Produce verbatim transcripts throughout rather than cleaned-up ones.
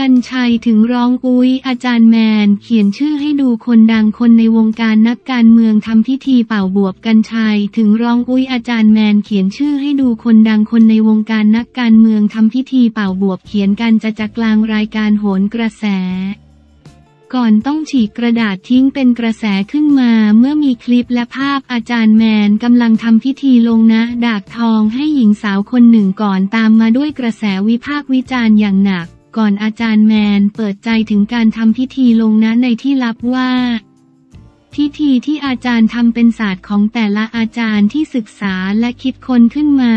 กรรชัยถึงร้องอุ๊ยอาจารย์แมนเขียนชื่อให้ดูคนดังคนในวงการนักการเมืองทำพิธีเป่าบวบกรรชัยถึงร้องอุ๊ยอาจารย์แมนเขียนชื่อให้ดูคนดังคนในวงการนักการเมืองทำพิธีเป่าบวบเขียนกันจะจัดกลางรายการโหนกระแสก่อนต้องฉีกกระดาษทิ้งเป็นกระแสขึ้นมาเมื่อมีคลิปและภาพอาจารย์แมนกำลังทำพิธีลงนะดากทองให้หญิงสาวคนหนึ่งก่อนตามมาด้วยกระแสวิพากษ์วิจารณ์อย่างหนักก่อนอาจารย์แมนเปิดใจถึงการทำพิธีลงนะในที่ลับว่าพิธีที่อาจารย์ทำเป็นศาสตร์ของแต่ละอาจารย์ที่ศึกษาและคิดค้นขึ้นมา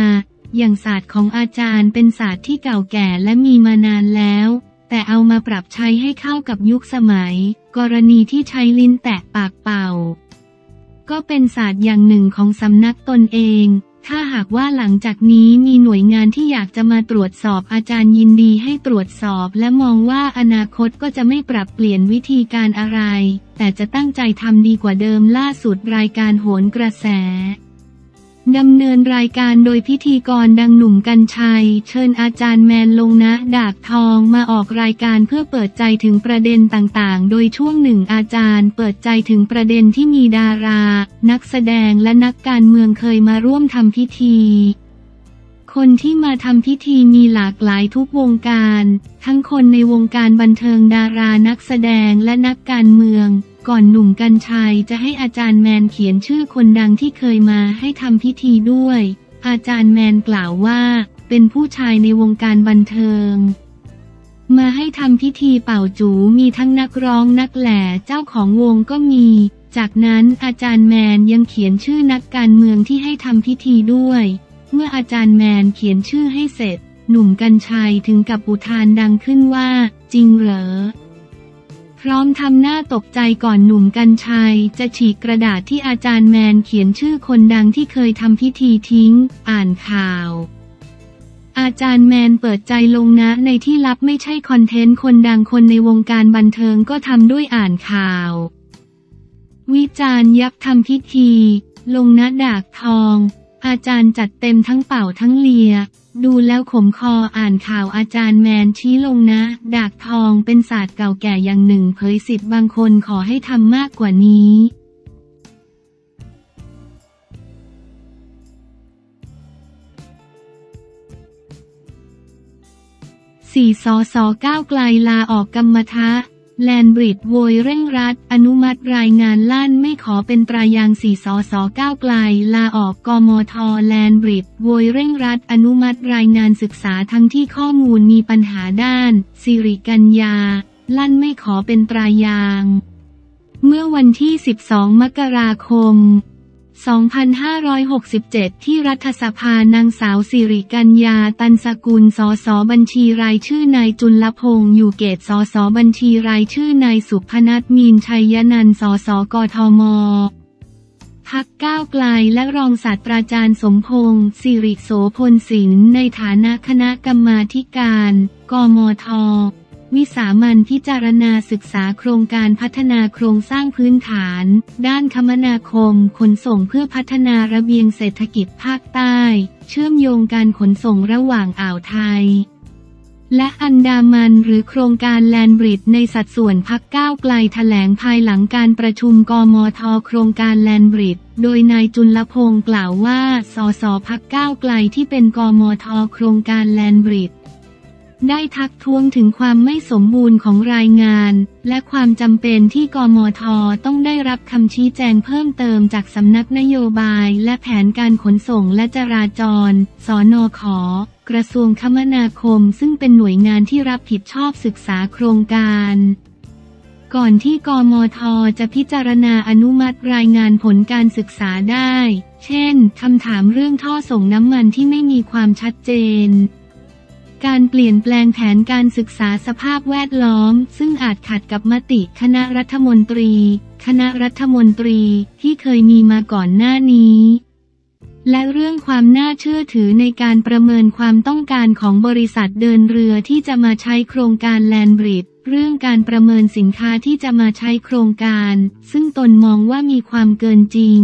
อย่างศาสตร์ของอาจารย์เป็นศาสตร์ที่เก่าแก่และมีมานานแล้วแต่เอามาปรับใช้ให้เข้ากับยุคสมัยกรณีที่ใช้ลิ้นแตะปากเป่าก็เป็นศาสตร์อย่างหนึ่งของสำนักตนเองถ้าหากว่าหลังจากนี้มีหน่วยงานที่อยากจะมาตรวจสอบอาจารย์ยินดีให้ตรวจสอบและมองว่าอนาคตก็จะไม่ปรับเปลี่ยนวิธีการอะไรแต่จะตั้งใจทำดีกว่าเดิมล่าสุดรายการโหนกระแสดำเนินรายการโดยพิธีกรดังหนุ่มกรรชัยเชิญอาจารย์แมนลงนะดากทองมาออกรายการเพื่อเปิดใจถึงประเด็นต่างๆโดยช่วงหนึ่งอาจารย์เปิดใจถึงประเด็นที่มีดารานักแสดงและนักการเมืองเคยมาร่วมทำพิธีคนที่มาทำพิธีมีหลากหลายทุกวงการทั้งคนในวงการบันเทิงดารานักแสดงและนักการเมืองก่อนหนุ่มกรรชัยจะให้อาจารย์แมนเขียนชื่อคนดังที่เคยมาให้ทำพิธีด้วยอาจารย์แมนกล่าวว่าเป็นผู้ชายในวงการบันเทิงมาให้ทำพิธีเป่าจู๋มีทั้งนักร้องนักแหล่เจ้าของวงก็มีจากนั้นอาจารย์แมนยังเขียนชื่อนักการเมืองที่ให้ทำพิธีด้วยเมื่ออาจารย์แมนเขียนชื่อให้เสร็จหนุ่มกรรชัยถึงกับอุทานดังขึ้นว่าจริงเหรอพร้อมทำหน้าตกใจก่อนหนุ่มกรรชัยจะฉีกกระดาษที่อาจารย์แมนเขียนชื่อคนดังที่เคยทำพิธีทิ้งอ่านข่าวอาจารย์แมนเปิดใจลงนะในที่ลับไม่ใช่คอนเทนต์คนดังคนในวงการบันเทิงก็ทำด้วยอ่านข่าววิจารณ์ยับทำพิธีลงนะดากทองอาจารย์จัดเต็มทั้งเป่าทั้งเลียดูแล้วขมคออ่านข่าวอาจารย์แมนชี้ลงนะดากทองเป็นศาสตร์เก่าแก่อย่างหนึ่งเผยสิทธิ์บางคนขอให้ทำมากกว่านี้สี่สสก้าวไกลลาออกกรรมทะแลนบริดโวยเร่งรัดอนุมัติรายงานลั่นไม่ขอเป็นตรายางสี่สสก้าวไกลลาออกกมธ.แลนบริดโวยเร่งรัดอนุมัติรายงานศึกษาทั้งที่ข้อมูลมีปัญหาด้านสิริกัญญาลั่นไม่ขอเป็นตรายางเมื่อวันที่สิบสองมกราคมสองพันห้าร้อยหกสิบเจ็ด ที่รัฐสภานางสาวสิริกัญญาตันสกุลสสบัญชีรายชื่อนายจุลพงษ์อยู่เกตสสบัญชีรายชื่อนายสุพนัสมีนชัยนันท์สสกทมพรรคก้าวไกลและรองศาสตราจารย์สมพงษ์สิริโสพลศิลป์ในฐานะคณะกรรมาธิการกมธ.วิสามัญพิจารณาศึกษาโครงการพัฒนาโครงสร้างพื้นฐานด้านคมนาคมขนส่งเพื่อพัฒนาระเบียงเศรษฐกิจภาคใต้เชื่อมโยงการขนส่งระหว่างอ่าวไทยและอันดามันหรือโครงการแลนบริดจ์ในสัดส่วนพรรคก้าวไกลแถลงภายหลังการประชุมกมธ.โครงการแลนบริดจ์โดยนายจุลพงษ์กล่าวว่าสสพรรคก้าวไกลที่เป็นกมธ.โครงการแลนบริดจ์ได้ทักท้วงถึงความไม่สมบูรณ์ของรายงานและความจำเป็นที่กมธ.ต้องได้รับคำชี้แจงเพิ่มเติมจากสำนักนโยบายและแผนการขนส่งและจราจรสนข.กระทรวงคมนาคมซึ่งเป็นหน่วยงานที่รับผิดชอบศึกษาโครงการก่อนที่กมธ.จะพิจารณาอนุมัติรายงานผลการศึกษาได้เช่นคำถามเรื่องท่อส่งน้ำมันที่ไม่มีความชัดเจนการเปลี่ยนแปลงแผนการศึกษาสภาพแวดล้อมซึ่งอาจขัดกับมติคณะรัฐมนตรีคณะรัฐมนตรีที่เคยมีมาก่อนหน้านี้และเรื่องความน่าเชื่อถือในการประเมินความต้องการของบริษัทเดินเรือที่จะมาใช้โครงการแลนบริดจ์เรื่องการประเมินสินค้าที่จะมาใช้โครงการซึ่งตนมองว่ามีความเกินจริง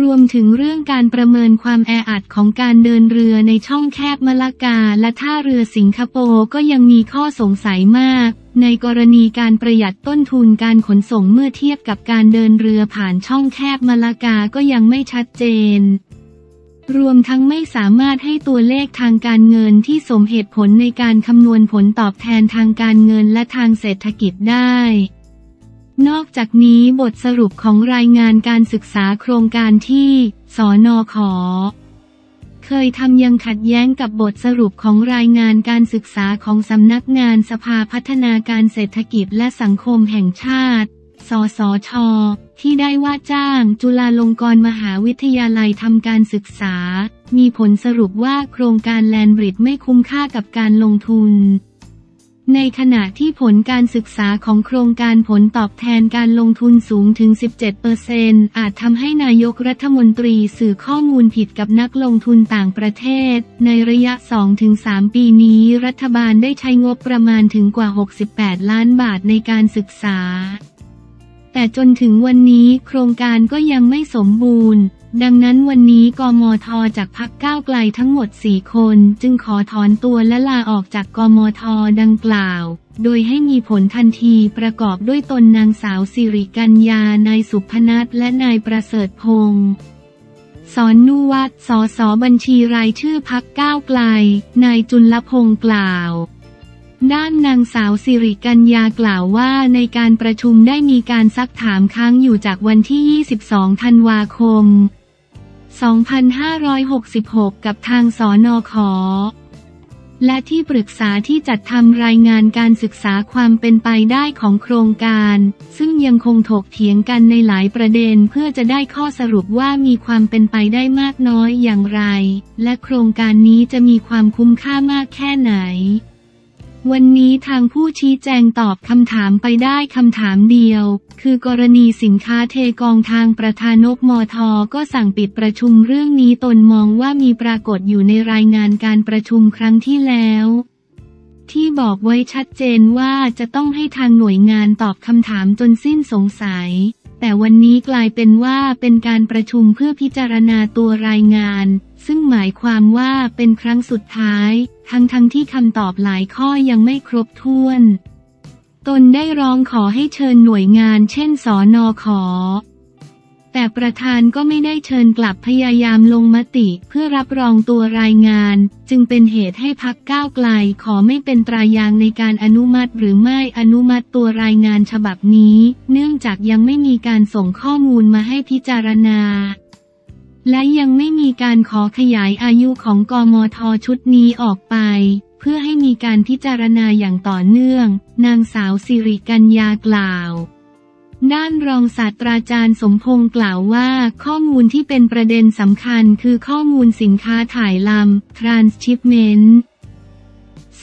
รวมถึงเรื่องการประเมินความแออัดของการเดินเรือในช่องแคบมะละกาและท่าเรือสิงคโปร์ก็ยังมีข้อสงสัยมากในกรณีการประหยัดต้นทุนการขนส่งเมื่อเทียบกับการเดินเรือผ่านช่องแคบมะละกาก็ยังไม่ชัดเจนรวมทั้งไม่สามารถให้ตัวเลขทางการเงินที่สมเหตุผลในการคำนวณผลตอบแทนทางการเงินและทางเศรษฐกิจได้นอกจากนี้บทสรุปของรายงานการศึกษาโครงการที่สนข.เคยทำยังขัดแย้งกับบทสรุปของรายงานการศึกษาของสำนักงานสภาพัฒนาการเศรษฐกิจและสังคมแห่งชาติสสช.ที่ได้ว่าจ้างจุฬาลงกรณ์มหาวิทยาลัยทำการศึกษามีผลสรุปว่าโครงการแลนบริดจ์ไม่คุ้มค่ากับการลงทุนในขณะที่ผลการศึกษาของโครงการผลตอบแทนการลงทุนสูงถึง สิบเจ็ดเปอร์เซ็นต์ อาจทำให้นายกรัฐมนตรีสื่อข้อมูลผิดกับนักลงทุนต่างประเทศในระยะ สองถึงสาม ปีนี้รัฐบาลได้ใช้งบประมาณถึงกว่า หกสิบแปด ล้านบาทในการศึกษาแต่จนถึงวันนี้โครงการก็ยังไม่สมบูรณ์ดังนั้นวันนี้กมธ.จากพรรคก้าวไกลทั้งหมดสี่คนจึงขอถอนตัวและลาออกจากกมธ.ดังกล่าวโดยให้มีผลทันทีประกอบด้วยตนนางสาวสิริกัญญานายสุพนัสและนายประเสริฐพงษ์สอนนุวัฒน์สสบัญชีรายชื่อพรรคก้าวไกลนายจุลพงษ์กล่าวด้านนางสาวสิริกัญญากล่าวว่าในการประชุมได้มีการซักถามค้างอยู่จากวันที่ยี่สิบสองธันวาคมสองพันห้าร้อยหกสิบหก กับทางสนข.และที่ปรึกษาที่จัดทำรายงานการศึกษาความเป็นไปได้ของโครงการซึ่งยังคงถกเถียงกันในหลายประเด็นเพื่อจะได้ข้อสรุปว่ามีความเป็นไปได้มากน้อยอย่างไรและโครงการนี้จะมีความคุ้มค่ามากแค่ไหนวันนี้ทางผู้ชี้แจงตอบคำถามไปได้คำถามเดียวคือกรณีสินค้าเทกองทางประธานกมธ.ก็สั่งปิดประชุมเรื่องนี้ตนมองว่ามีปรากฏอยู่ในรายงานการประชุมครั้งที่แล้วที่บอกไว้ชัดเจนว่าจะต้องให้ทางหน่วยงานตอบคำถามจนสิ้นสงสัยแต่วันนี้กลายเป็นว่าเป็นการประชุมเพื่อพิจารณาตัวรายงานซึ่งหมายความว่าเป็นครั้งสุดท้ายทั้งทั้งที่คำตอบหลายข้อยังไม่ครบถ้วนตนได้ร้องขอให้เชิญหน่วยงานเช่นสนข.แต่ประธานก็ไม่ได้เชิญกลับพยายามลงมติเพื่อรับรองตัวรายงานจึงเป็นเหตุให้พรรคก้าวไกลขอไม่เป็นตรายางในการอนุมัติหรือไม่อนุมัติตัวรายงานฉบับนี้เนื่องจากยังไม่มีการส่งข้อมูลมาให้พิจารณาและยังไม่มีการขอขยายอายุของกมธ.ชุดนี้ออกไปเพื่อให้มีการพิจารณาอย่างต่อเนื่องนางสาวสิริกัญญากล่าวด้านรองศาสตราจารย์สมพงษ์กล่าวว่าข้อมูลที่เป็นประเด็นสำคัญคือข้อมูลสินค้าถ่ายลำ transshipment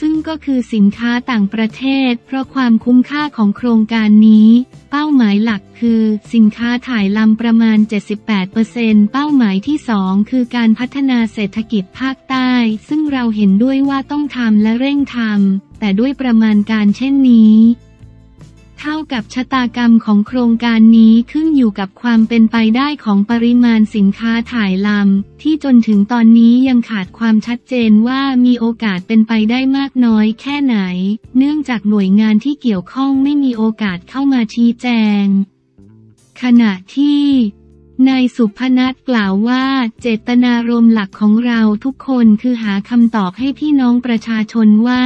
ซึ่งก็คือสินค้าต่างประเทศเพราะความคุ้มค่าของโครงการนี้เป้าหมายหลักคือสินค้าถ่ายลำประมาณ เจ็ดสิบแปดเปอร์เซ็นต์ เป้าหมายที่สองคือการพัฒนาเศรษฐกิจภาคใต้ซึ่งเราเห็นด้วยว่าต้องทำและเร่งทำแต่ด้วยประมาณการเช่นนี้เท่ากับชะตากรรมของโครงการนี้ขึ้นอยู่กับความเป็นไปได้ของปริมาณสินค้าถ่ายลำที่จนถึงตอนนี้ยังขาดความชัดเจนว่ามีโอกาสเป็นไปได้มากน้อยแค่ไหนเนื่องจากหน่วยงานที่เกี่ยวข้องไม่มีโอกาสเข้ามาชี้แจงขณะที่นายสุพนัสกล่าวว่าเจตนารมณ์หลักของเราทุกคนคือหาคำตอบให้พี่น้องประชาชนว่า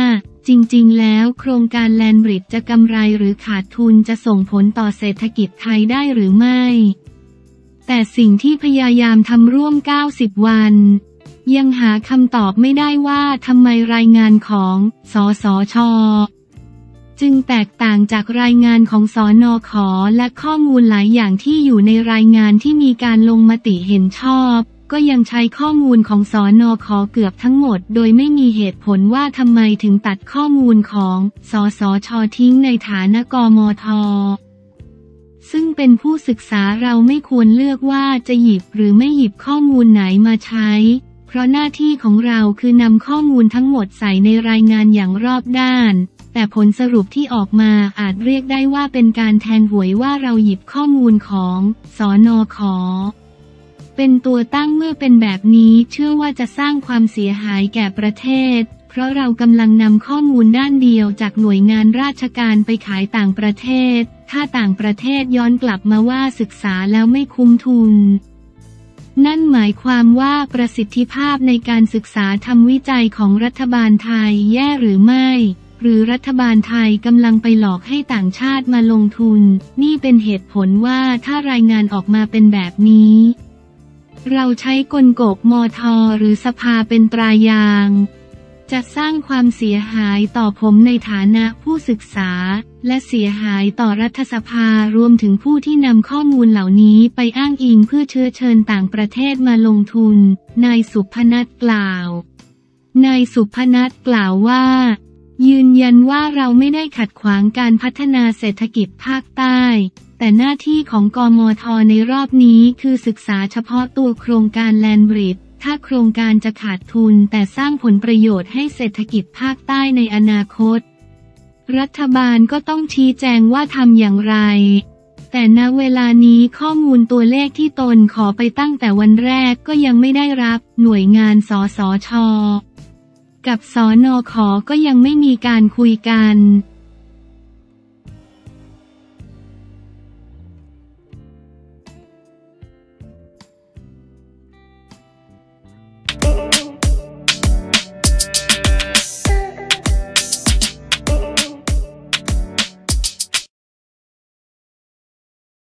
จริงๆแล้วโครงการแลนบริดจ์จะกำไรหรือขาดทุนจะส่งผลต่อเศรษฐกิจไทยได้หรือไม่แต่สิ่งที่พยายามทำร่วมเก้าสิบวันยังหาคำตอบไม่ได้ว่าทำไมรายงานของสสช.จึงแตกต่างจากรายงานของสนข.และข้อมูลหลายอย่างที่อยู่ในรายงานที่มีการลงมติเห็นชอบก็ยังใช้ข้อมูลของสนข.เกือบทั้งหมดโดยไม่มีเหตุผลว่าทำไมถึงตัดข้อมูลของสสช.ทิ้งในฐานะกมธ.ซึ่งเป็นผู้ศึกษาเราไม่ควรเลือกว่าจะหยิบหรือไม่หยิบข้อมูลไหนมาใช้เพราะหน้าที่ของเราคือนำข้อมูลทั้งหมดใส่ในรายงานอย่างรอบด้านแต่ผลสรุปที่ออกมาอาจเรียกได้ว่าเป็นการแทนหวยว่าเราหยิบข้อมูลของสนข.เ เป็นตัวตั้งเมื่อเป็นแบบนี้เชื่อว่าจะสร้างความเสียหายแก่ประเทศเพราะเรากำลังนำข้อมูลด้านเดียวจากหน่วยงานราชการไปขายต่างประเทศถ้าต่างประเทศย้อนกลับมาว่าศึกษาแล้วไม่คุ้มทุนนั่นหมายความว่าประสิทธิภาพในการศึกษาทำวิจัยของรัฐบาลไทยแย่หรือไม่หรือรัฐบาลไทยกำลังไปหลอกให้ต่างชาติมาลงทุนนี่เป็นเหตุผลว่าถ้ารายงานออกมาเป็นแบบนี้เราใช้กลโกบมท.หรือสภาเป็นตรายางจะสร้างความเสียหายต่อผมในฐานะผู้ศึกษาและเสียหายต่อรัฐสภารวมถึงผู้ที่นำข้อมูลเหล่านี้ไปอ้างอิงเพื่อเชื้อเชิญต่างประเทศมาลงทุนนายสุพนัสกล่าวนายสุพนัสกล่าวว่ายืนยันว่าเราไม่ได้ขัดขวางการพัฒนาเศรษฐกิจภาคใต้แต่หน้าที่ของกมท.ในรอบนี้คือศึกษาเฉพาะตัวโครงการแลนบริดจ์ถ้าโครงการจะขาดทุนแต่สร้างผลประโยชน์ให้เศรษฐกิจภาคใต้ในอนาคตรัฐบาลก็ต้องชี้แจงว่าทำอย่างไรแต่ณเวลานี้ข้อมูลตัวเลขที่ตนขอไปตั้งแต่วันแรกก็ยังไม่ได้รับหน่วยงานสสช.กับสนข.ก็ยังไม่มีการคุยกัน